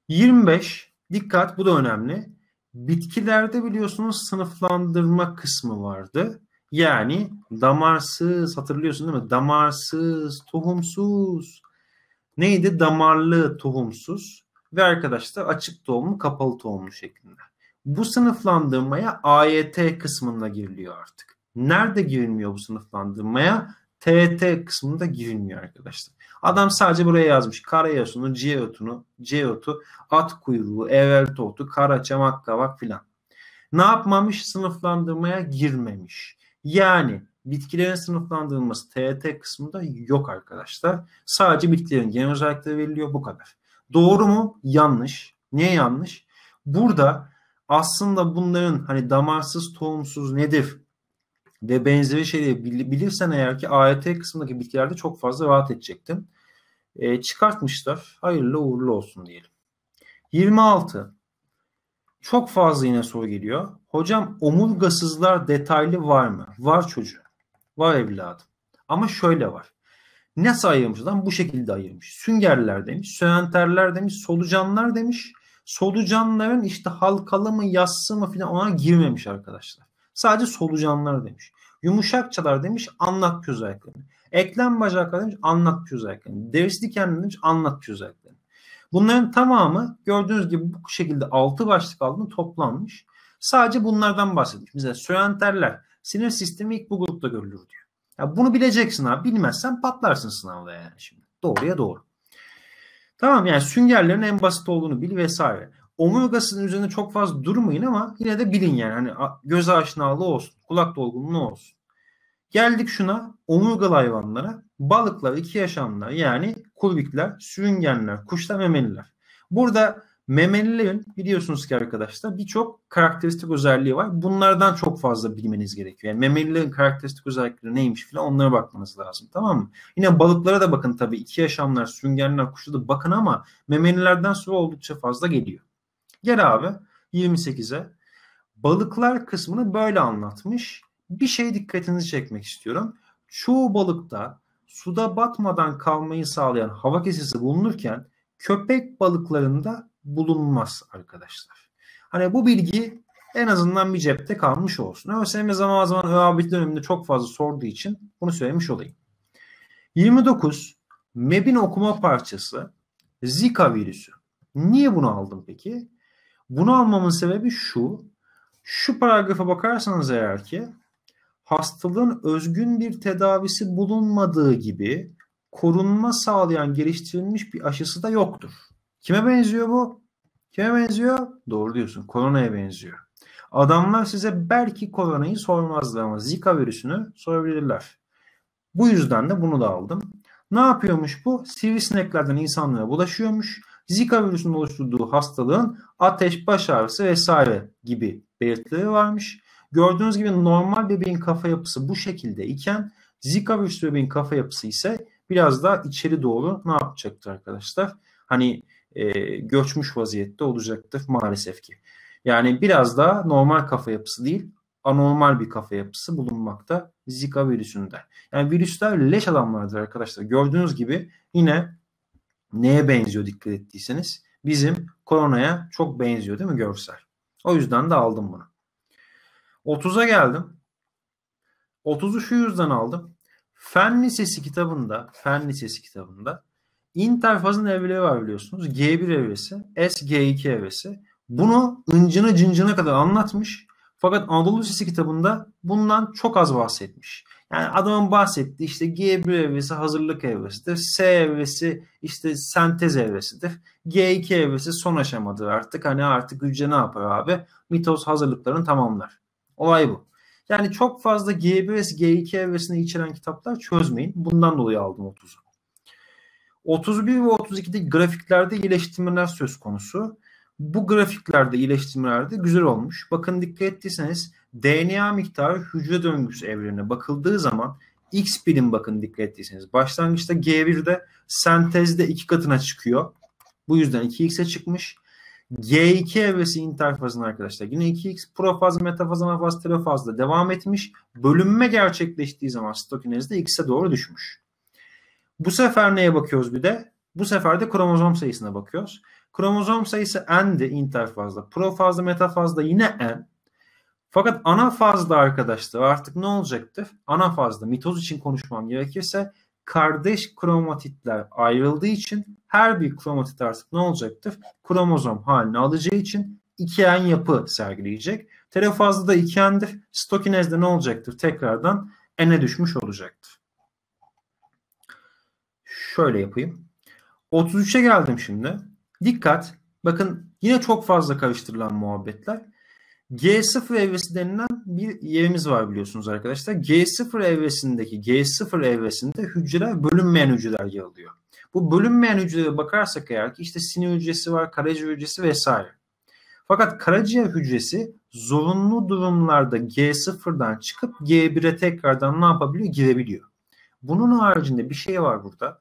25. Dikkat, bu da önemli. Bitkilerde biliyorsunuz sınıflandırma kısmı vardı. Yani damarsız, hatırlıyorsun değil mi? Damarsız, tohumsuz. Neydi? Damarlı, tohumsuz. Ve arkadaşlar açık tohumlu, kapalı tohumlu şeklinde. Bu sınıflandırmaya AYT kısmında giriliyor artık. Nerede girilmiyor bu sınıflandırmaya? TYT kısmında girilmiyor arkadaşlar. Adam sadece buraya yazmış. Karayosunu, ceotu, at kuyruğu, evvel tohtu, kara çamak kavak filan. Ne yapmamış? Sınıflandırmaya girmemiş. Yani bitkilerin sınıflandırılması TYT kısmında yok arkadaşlar. Sadece bitkilerin genel özellikleri veriliyor, bu kadar. Doğru mu? Yanlış. Niye yanlış? Burada aslında bunların hani damarsız, tohumsuz nedir ve benzeri şeyleri bilirsen eğer ki AYT kısmındaki bitkilerde çok fazla rahat edecektin. Çıkartmışlar. Hayırlı uğurlu olsun diyelim. 26. Çok fazla yine soru geliyor. Hocam omurgasızlar detaylı var mı? Var çocuğum. Var evladım. Ama şöyle var. Nasıl ayırmış adam? Bu şekilde ayırmış. Süngerler demiş, söğenterler demiş, solucanlar demiş. Solucanların işte halkalı mı, yassı mı filan ona girmemiş arkadaşlar. Sadece solucanlar demiş. Yumuşakçalar demiş, anlat özelliklerini. Eklem bacaklar demiş, anlat özelliklerini. Derisi dikenli demiş, anlat özelliklerini. Bunların tamamı gördüğünüz gibi bu şekilde 6 başlık altında toplanmış. Sadece bunlardan bahsetmiş. Mesela söğenterler, sinir sistemi ilk bu grupta görülür diyor. Ya bunu bileceksin abi. Bilmezsen patlarsın sınavda yani şimdi. Doğruya doğru. Tamam, yani süngerlerin en basit olduğunu bil vesaire. Omurgasının üzerine çok fazla durmayın ama yine de bilin yani. Hani göz aşinalığı olsun, kulak dolgunluğu olsun. Geldik şuna, omurgalı hayvanlara. Balıklar, iki yaşamlılar yani kurbikler, sürüngenler, kuşlar, memeliler. Burada memelilerin biliyorsunuz ki arkadaşlar birçok karakteristik özelliği var. Bunlardan çok fazla bilmeniz gerekiyor. Yani memelilerin karakteristik özellikleri neymiş filan onlara bakmanız lazım, tamam mı? Yine balıklara da bakın tabii. İki yaşamlar, sürüngenler, kuşlara da bakın ama memelilerden sonra oldukça fazla geliyor. Gel abi 28'e. Balıklar kısmını böyle anlatmış. Bir şey dikkatinizi çekmek istiyorum. Çoğu balıkta suda batmadan kalmayı sağlayan hava kesesi bulunurken köpek balıklarında bulunmaz arkadaşlar. Hani bu bilgi en azından bir cepte kalmış olsun. ÖSYM zaman zaman ÖABT döneminde çok fazla sorduğu için bunu söylemiş olayım. 29. MEB'in okuma parçası Zika virüsü. Niye bunu aldım peki? Bunu almamın sebebi şu. Şu paragrafa bakarsanız eğer ki hastalığın özgün bir tedavisi bulunmadığı gibi korunma sağlayan geliştirilmiş bir aşısı da yoktur. Kime benziyor bu? Kime benziyor? Doğru diyorsun. Koronaya benziyor. Adamlar size belki koronayı sormazlar ama Zika virüsünü sorabilirler. Bu yüzden de bunu da aldım. Ne yapıyormuş bu? Sivrisineklerden insanlara bulaşıyormuş. Zika virüsünün oluşturduğu hastalığın ateş, baş ağrısı vesaire gibi belirtileri varmış. Gördüğünüz gibi normal bebeğin kafa yapısı bu şekilde iken Zika virüsü bebeğin kafa yapısı ise biraz daha içeri doğru ne yapacaktır arkadaşlar? Hani göçmüş vaziyette olacaktır maalesef ki. Yani biraz daha normal kafa yapısı değil, anormal bir kafa yapısı bulunmakta Zika virüsünde. Yani virüsler leş adamlardır arkadaşlar. Gördüğünüz gibi yine neye benziyor dikkat ettiyseniz. Bizim koronaya çok benziyor değil mi görsel? O yüzden de aldım bunu. 30'a geldim. 30'u şu yüzden aldım. Fen Lisesi kitabında interfazın evreleri var biliyorsunuz. G1 evresi, SG2 evresi. Bunu ıncına cıncına kadar anlatmış. Fakat Anadolu Lisesi kitabında bundan çok az bahsetmiş. Yani adamın bahsettiği işte G1 evresi hazırlık evresidir. S evresi işte sentez evresidir. G2 evresi son aşamadır artık. Hani artık hücre ne yapar abi? Mitoz hazırlıklarını tamamlar. Olay bu. Yani çok fazla G1 G2 evresini içeren kitaplar çözmeyin. Bundan dolayı aldım 30'u. 31 ve 32'de grafiklerde iyileştirmeler söz konusu. Bu grafiklerde iyileştirmeler de güzel olmuş. Bakın dikkat ettiyseniz DNA miktarı hücre döngüsü evrenine bakıldığı zaman X birim, bakın dikkat ettiyseniz. Başlangıçta G1'de sentezde 2 katına çıkıyor. Bu yüzden 2x'e çıkmış. G2 evresi interfazına arkadaşlar yine 2x, profaz, metafaz, anafaz, telofazda devam etmiş. Bölünme gerçekleştiği zaman stokinezde x'e doğru düşmüş. Bu sefer neye bakıyoruz bir de? Bu sefer de kromozom sayısına bakıyoruz. Kromozom sayısı n'di interfazda. Profazda, metafazda yine n. Fakat anafazda arkadaşlar artık ne olacaktır? Anafazda mitoz için konuşmam gerekirse kardeş kromatitler ayrıldığı için her bir kromatit artık ne olacaktır? Kromozom halini alacağı için 2n yapı sergileyecek. Telofazda da 2n'dir. Stokinezde ne olacaktır? Tekrardan n'e düşmüş olacaktır. Şöyle yapayım. 33'e geldim şimdi. Dikkat. Bakın yine çok fazla karıştırılan muhabbetler. G0 evresi denilen bir yerimiz var biliyorsunuz arkadaşlar. G0 evresindeki G0 evresinde hücreler bölünmeyen hücreler yer alıyor. Bu bölünmeyen hücrelere bakarsak eğer ki işte sinir hücresi var, karaciğer hücresi vesaire. Fakat karaciğer hücresi zorunlu durumlarda G0'dan çıkıp G1'e tekrardan ne yapabiliyor? Girebiliyor. Bunun haricinde bir şey var burada.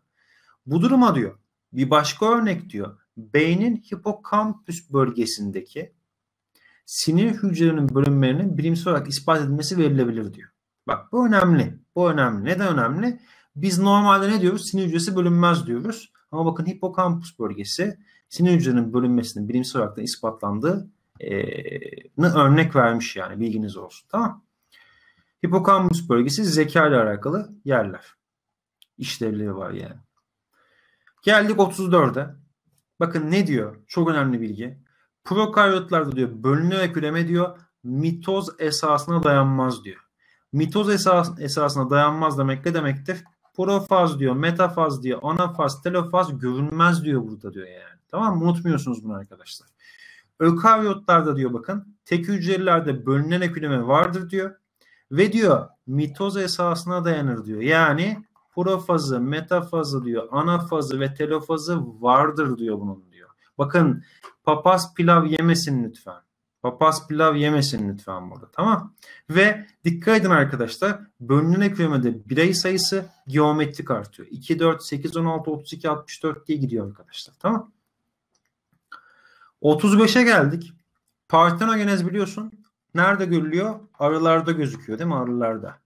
Bu duruma diyor. Bir başka örnek diyor. Beynin hipokampüs bölgesindeki sinir hücrelerinin bölünmelerinin bilimsel olarak ispat edilmesi verilebilir diyor. Bak bu önemli. Bu önemli. Neden önemli? Biz normalde ne diyoruz? Sinir hücresi bölünmez diyoruz. Ama bakın hipokampüs bölgesi sinir hücrelerinin bölünmesinin bilimsel olarak da ispatlandığını örnek vermiş yani. Bilginiz olsun. Tamam. Hipokampüs bölgesi zeka ile alakalı yerler. İşlevleri var yani. Geldik 34'e. Bakın ne diyor? Çok önemli bilgi. Prokaryotlarda diyor bölünerek üreme diyor. Mitoz esasına dayanmaz diyor. Mitoz esasına dayanmaz demek ne demektir? Profaz diyor, metafaz diyor, anafaz, telofaz görünmez diyor burada diyor yani. Tamam mı? Unutmuyorsunuz bunu arkadaşlar. Ökaryotlarda diyor bakın tek hücrelerde bölünerek üreme vardır diyor. Ve diyor mitoz esasına dayanır diyor. Yani profazı, metafazı diyor, anafazı ve telofazı vardır diyor bunun diyor. Bakın papaz pilav yemesin lütfen. Papaz pilav yemesin lütfen burada, tamam. Ve dikkat edin arkadaşlar. Bölünerek üremede birey sayısı geometrik artıyor. 2, 4, 8, 16, 32, 64 diye gidiyor arkadaşlar, tamam. 35'e geldik. Partenogenez biliyorsun. Nerede görülüyor? Arılarda gözüküyor değil mi? Arılarda.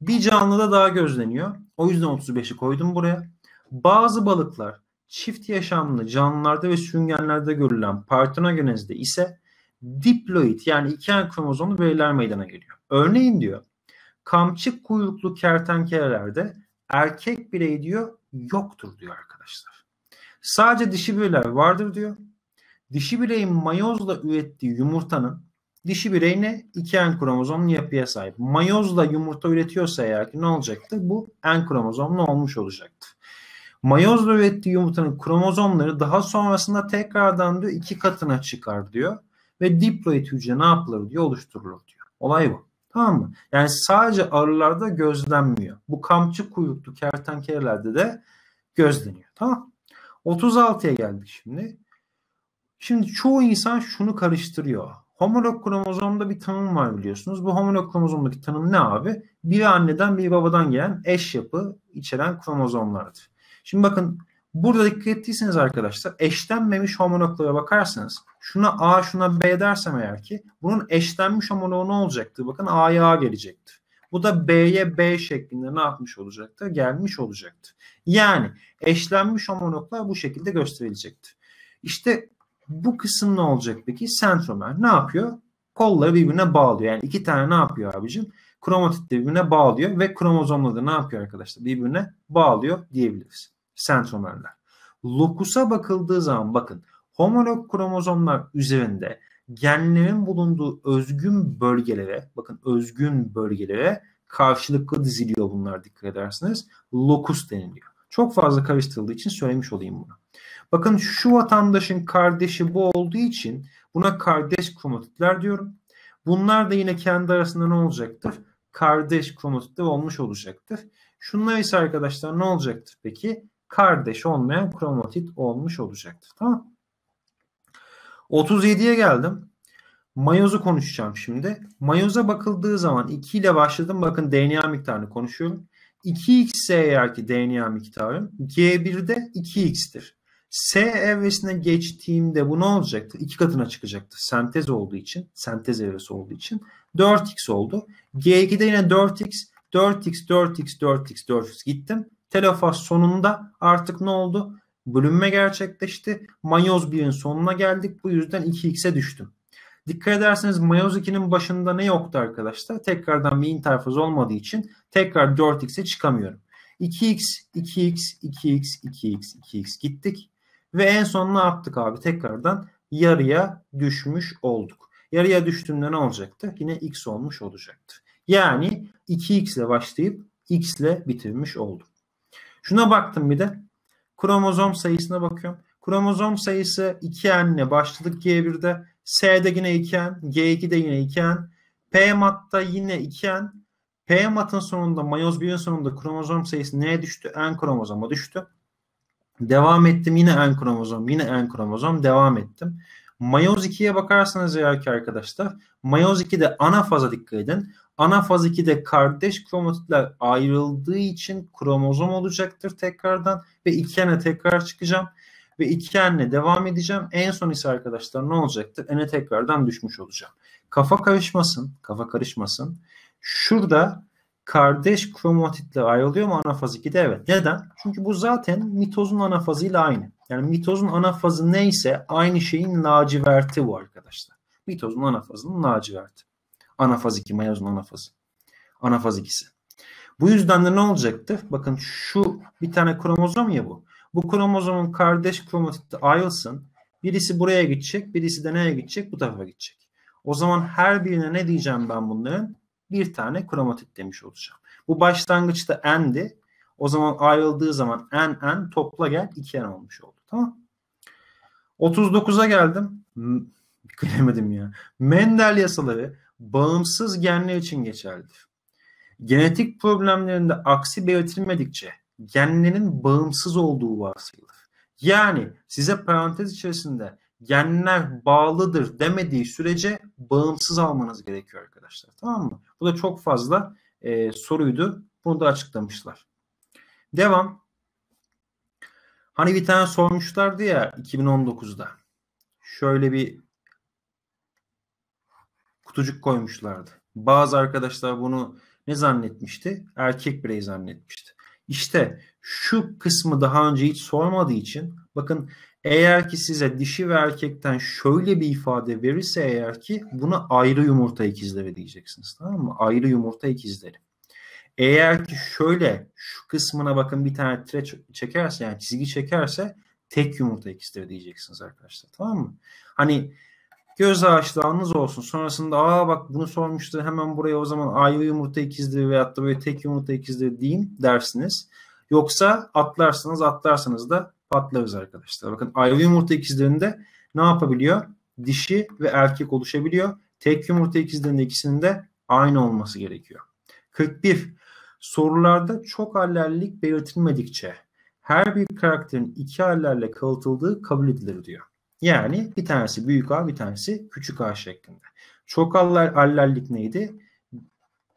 Bir canlıda daha gözleniyor. O yüzden 35'i koydum buraya. Bazı balıklar çift yaşamlı canlılarda ve sürüngenlerde görülen partenogenezde ise diploid yani 2n kromozomlu bireyler meydana geliyor. Örneğin diyor kamçık kuyruklu kertenkelelerde erkek birey diyor yoktur diyor arkadaşlar. Sadece dişi bireyler vardır diyor. Dişi bireyin mayozla ürettiği yumurtanın dişi birey ne? 2n kromozomlu yapıya sahip. Mayozla yumurta üretiyorsa eğer ki ne olacaktı? Bu n kromozomlu olmuş olacaktı. Mayozla ürettiği yumurtanın kromozomları daha sonrasında tekrardan diyor 2 katına çıkar diyor. Ve diploid hücre ne yapılır diyor? Oluşturulur diyor. Olay bu. Tamam mı? Yani sadece arılarda gözlenmiyor. Bu kamçı kuyruklu kertenkelelerde de gözleniyor. Tamam. 36'ya geldik şimdi. Şimdi çoğu insan şunu karıştırıyor. Homolog kromozomda bir tanım var biliyorsunuz. Bu homolog kromozomdaki tanım ne abi? Biri anneden biri babadan gelen eş yapı içeren kromozomlardır. Şimdi bakın burada dikkat ettiyseniz arkadaşlar eşlenmemiş homologlara bakarsanız şuna A şuna B dersem eğer ki bunun eşlenmiş homoloğu ne olacaktı? Bakın A'ya A gelecekti. Bu da B'ye B şeklinde ne yapmış olacaktı? Gelmiş olacaktı. Yani eşlenmiş homologlar bu şekilde gösterilecekti. İşte bu kısım ne olacak peki? Sentromer ne yapıyor? Kolları birbirine bağlıyor. Yani iki tane ne yapıyor abicim? Kromatit birbirine bağlıyor ve kromozomla da ne yapıyor arkadaşlar? Birbirine bağlıyor diyebiliriz. Sentromerler. Lokusa bakıldığı zaman bakın homolog kromozomlar üzerinde genlerin bulunduğu özgün bölgelere bakın özgün bölgelere karşılıklı diziliyor bunlar dikkat edersiniz. Lokus deniliyor. Çok fazla karıştırıldığı için söylemiş olayım bunu. Bakın şu vatandaşın kardeşi bu olduğu için buna kardeş kromatitler diyorum. Bunlar da yine kendi arasında ne olacaktır? Kardeş kromatitler olmuş olacaktır. Şunlar ise arkadaşlar ne olacaktır peki? Kardeş olmayan kromatit olmuş olacaktır. Tamam. 37'ye geldim. Mayozu konuşacağım şimdi. Mayoza bakıldığı zaman 2 ile başladım. Bakın DNA miktarını konuşuyorum. 2x eğer ki DNA miktarı G1'de 2x'tir. S evresine geçtiğimde bu ne olacaktı? 2 katına çıkacaktı. Sentez olduğu için, sentez evresi olduğu için 4x oldu. G2'de yine 4x, 4x, 4x, 4x, 4x gittim. Telofaz sonunda artık ne oldu? Bölünme gerçekleşti. Mayoz 1'in sonuna geldik. Bu yüzden 2x'e düştüm. Dikkat ederseniz mayoz 2'nin başında ne yoktu arkadaşlar? Tekrardan bir interfaz olmadığı için tekrar 4x'e çıkamıyorum. 2x, 2x, 2x, 2x, 2x gittik. Ve en son ne yaptık abi? Tekrardan yarıya düşmüş olduk. Yarıya düştüğümde ne olacaktı? Yine x olmuş olacaktı. Yani 2x ile başlayıp x ile bitirmiş oldum. Şuna baktım bir de. Kromozom sayısına bakıyorum. Kromozom sayısı 2n'le başladık G1'de. S'de yine 2n. G2'de yine 2n. PMAT'ta yine 2n. PMAT'ın sonunda, mayoz 1'in sonunda kromozom sayısı neye düştü? N kromozoma düştü. Devam ettim, yine N kromozom. Yine N kromozom. Devam ettim. Mayoz 2'ye bakarsanız eğer ki arkadaşlar. Mayoz 2'de ana faza dikkat edin. Ana faz 2'de kardeş kromatitler ayrıldığı için kromozom olacaktır tekrardan. Ve 2n'e tekrar çıkacağım. Ve 2n'e devam edeceğim. En son ise arkadaşlar ne olacaktır? N'e tekrardan düşmüş olacağım. Kafa karışmasın. Kafa karışmasın. Şurada kardeş kromatitler ayrılıyor mu ana faz 2'de? Evet. Neden? Çünkü bu zaten mitozun ana fazıyla aynı. Yani mitozun ana fazı neyse aynı şeyin laciverti bu arkadaşlar. Mitozun ana fazının laciverti. Anafaz 2, mayozun anafazı. Anafaz 2'si. Bu yüzden de ne olacaktı? Bakın şu bir tane kromozom ya bu. Bu kromozomun kardeş kromatitte ayrılsın. Birisi buraya gidecek. Birisi de neye gidecek? Bu tarafa gidecek. O zaman her birine ne diyeceğim ben bunların? Bir tane kromatit demiş olacağım. Bu başlangıçta n'di. O zaman ayrıldığı zaman n topla gel 2n olmuş oldu. Tamam. 39'a geldim. Bilemedim ya. Mendel yasaları bağımsız genler için geçerlidir. Genetik problemlerinde aksi belirtilmedikçe genlerin bağımsız olduğu varsayılır. Yani size parantez içerisinde genler bağlıdır demediği sürece bağımsız almanız gerekiyor arkadaşlar. Tamam mı? Bu da çok fazla soruydu. Bunu da açıklamışlar. Devam. Hani bir tane sormuşlardı ya 2019'da. Şöyle bir kutucuk koymuşlardı. Bazı arkadaşlar bunu ne zannetmişti? Erkek birey zannetmişti. İşte şu kısmı daha önce hiç sormadığı için bakın eğer ki size dişi ve erkekten şöyle bir ifade verirse eğer ki buna ayrı yumurta ikizleri diyeceksiniz. Tamam mı? Ayrı yumurta ikizleri. Eğer ki şöyle şu kısmına bakın bir tane tire çekerse yani çizgi çekerse tek yumurta ikizleri diyeceksiniz arkadaşlar. Tamam mı? Hani göz ağaçlarınız olsun. Sonrasında aa bak bunu sormuştu hemen buraya o zaman ayrı yumurta ikizleri veyahut da böyle tek yumurta ikizleri deyin dersiniz. Yoksa atlarsanız da patlarız arkadaşlar. Bakın ayrı yumurta ikizlerinde ne yapabiliyor? Dişi ve erkek oluşabiliyor. Tek yumurta ikizlerinde ikisinin de aynı olması gerekiyor. 41. Sorularda çok allellik belirtilmedikçe her bir karakterin iki allelle kalıtıldığı kabul edilir diyor. Yani bir tanesi büyük A, bir tanesi küçük A şeklinde. Çok allellik neydi?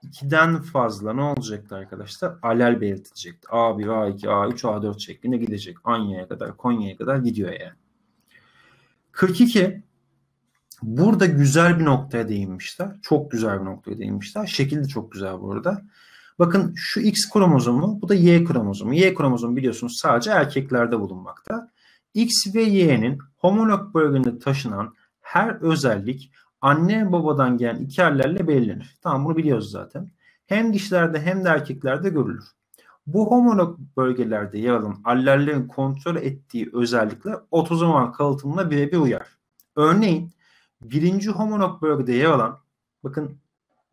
2'den fazla ne olacaktı arkadaşlar? Allel belirtilecekti. A1, A2, A3, A4 şeklinde gidecek. Anya'ya kadar, Konya'ya kadar gidiyor yani. 42. Burada güzel bir noktaya değinmişler. Çok güzel bir noktaya değinmişler. Şekil de çok güzel bu arada. Bakın şu X kromozomu, bu da Y kromozomu. Y kromozomu biliyorsunuz sadece erkeklerde bulunmakta. X ve Y'nin homolog bölgede taşınan her özellik anne ve babadan gelen iki hallerle belirlenir. Tamam bunu biliyoruz zaten. Hem dişilerde hem de erkeklerde görülür. Bu homolog bölgelerde yer alan allellerin kontrol ettiği özellikler otozomal kalıtımına birebir uyar. Örneğin birinci homolog bölgede yer alan bakın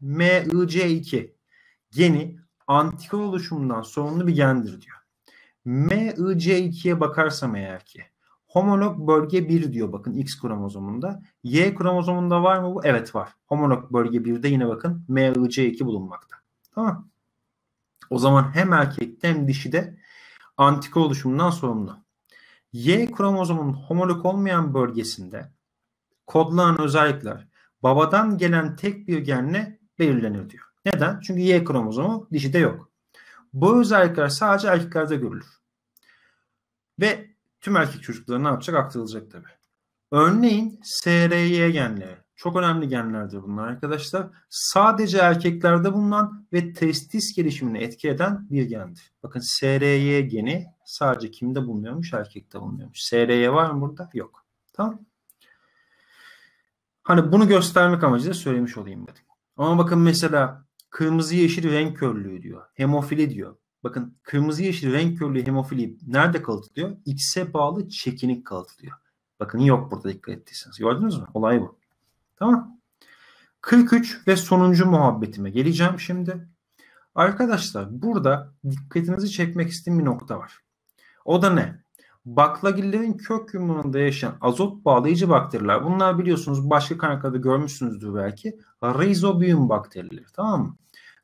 MIC2 geni antikor oluşumundan sorumlu bir gendir diyor. MYC2'ye bakarsam eğer ki homolog bölge 1 diyor bakın X kromozomunda. Y kromozomunda var mı bu? Evet var. Homolog bölge 1'de yine bakın MYC2 bulunmakta. Tamam. O zaman hem erkekte hem dişide antikor oluşumundan sorumlu. Y kromozomunun homolog olmayan bölgesinde kodlanan özellikler babadan gelen tek bir genle belirlenir diyor. Neden? Çünkü Y kromozomu dişide yok. Bu özellikler sadece erkeklerde görülür. Ve tüm erkek çocukları ne yapacak? Aktarılacak tabii. Örneğin SRY genleri. Çok önemli genlerdir bunlar arkadaşlar. Sadece erkeklerde bulunan ve testis gelişimini etki eden bir gendir. Bakın SRY geni sadece kimde bulunuyormuş? Erkekte bulunuyormuş. SRY var mı burada? Yok. Tamam. Hani bunu göstermek amacıyla söylemiş olayım dedim. Ama bakın mesela kırmızı yeşil renk körlüğü diyor. Hemofili diyor. Bakın kırmızı yeşil renk körlüğü hemofili nerede kalıtılıyor? X'e bağlı çekinik kalıtılıyor. Bakın yok burada, dikkat ettiyseniz. Gördünüz mü? Olay bu. Tamam. 43 ve sonuncu muhabbetime geleceğim şimdi. Arkadaşlar burada dikkatinizi çekmek istediğim bir nokta var. O da ne? Baklagillerin kök yumruğunda yaşayan azot bağlayıcı bakteriler. Bunlar biliyorsunuz başka kaynaklarda görmüşsünüzdür belki. Rhizobium bakterileri, tamam mı?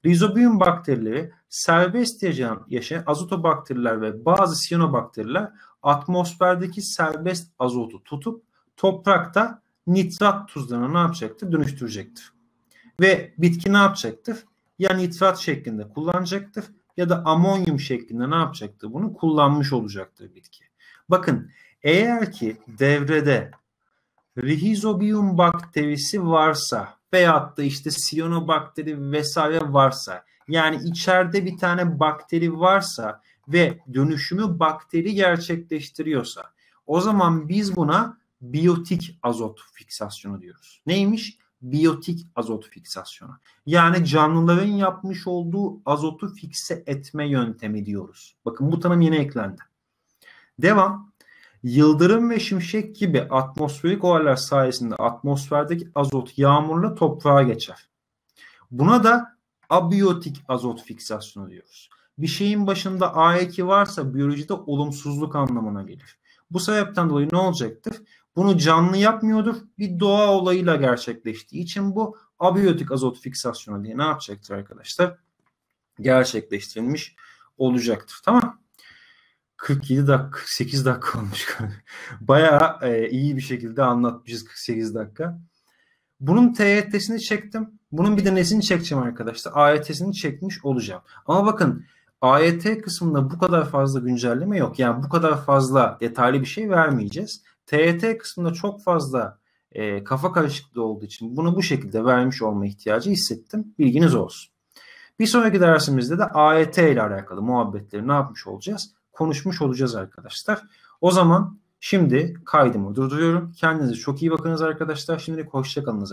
Rhizobium bakterileri serbest yaşayan azotobakteriler ve bazı siyanobakteriler atmosferdeki serbest azotu tutup toprakta nitrat tuzlarına ne yapacaktır? Dönüştürecektir. Ve bitki ne yapacaktır? Ya nitrat şeklinde kullanacaktır ya da amonyum şeklinde ne yapacaktır? Bunu kullanmış olacaktır bitki. Bakın eğer ki devrede Rhizobium bakterisi varsa veyahut da işte siyonobakteri vesaire varsa, yani içeride bir tane bakteri varsa ve dönüşümü bakteri gerçekleştiriyorsa, o zaman biz buna biyotik azot fiksasyonu diyoruz. Neymiş? Biyotik azot fiksasyonu. Yani canlıların yapmış olduğu azotu fikse etme yöntemi diyoruz. Bakın bu tanım yine eklendi. Devam. Yıldırım ve şimşek gibi atmosferik olaylar sayesinde atmosferdeki azot yağmurla toprağa geçer. Buna da abiyotik azot fiksasyonu diyoruz. Bir şeyin başında MYC2 varsa biyolojide olumsuzluk anlamına gelir. Bu sebepten dolayı ne olacaktır? Bunu canlı yapmıyordur. Bir doğa olayıyla gerçekleştiği için bu abiyotik azot fiksasyonu diye ne yapacaktır arkadaşlar? Gerçekleştirilmiş olacaktır. Tamam. 47 dakika, 48 dakika olmuş. Bayağı iyi bir şekilde anlatmışız 48 dakika. Bunun TYT'sini çektim. Bunun bir de nesini çekeceğim arkadaşlar? AYT'sini çekmiş olacağım. Ama bakın AYT kısmında bu kadar fazla güncelleme yok. Yani bu kadar fazla detaylı bir şey vermeyeceğiz. TYT kısmında çok fazla kafa karışıklığı olduğu için bunu bu şekilde vermiş olma ihtiyacı hissettim. Bilginiz olsun. Bir sonraki dersimizde de AYT ile alakalı muhabbetleri ne yapmış olacağız? Konuşmuş olacağız arkadaşlar. O zaman şimdi kaydımı durduruyorum. Kendinize çok iyi bakınız arkadaşlar. Şimdilik hoşça kalınız efendim.